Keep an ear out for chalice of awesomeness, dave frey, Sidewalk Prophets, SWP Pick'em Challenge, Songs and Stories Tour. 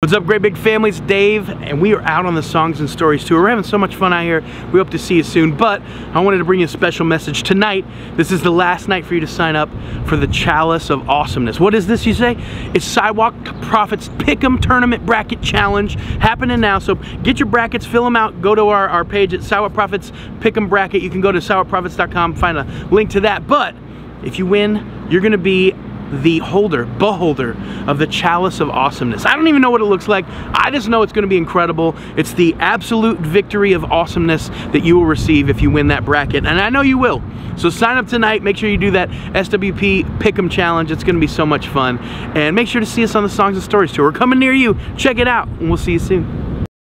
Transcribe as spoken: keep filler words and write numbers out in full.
What's up, great big family? It's Dave, and we are out on the Songs and Stories Tour. We're having so much fun out here. We hope to see you soon, but I wanted to bring you a special message tonight. This is the last night for you to sign up for the Chalice of Awesomeness. What is this, you say? It's Sidewalk Prophets Pick'em Tournament Bracket Challenge happening now, so get your brackets, fill them out, go to our, our page at Sidewalk Prophets Pick'em Bracket. You can go to sidewalk prophets dot com, find a link to that, but if you win, you're gonna be the holder, beholder of the Chalice of Awesomeness. I don't even know what it looks like. I just know it's gonna be incredible. It's the absolute victory of awesomeness that you will receive if you win that bracket, and I know you will. So sign up tonight, make sure you do that S W P Pick'em Challenge. It's gonna be so much fun. And make sure to see us on the Songs and Stories Tour. We're coming near you, check it out, and we'll see you soon.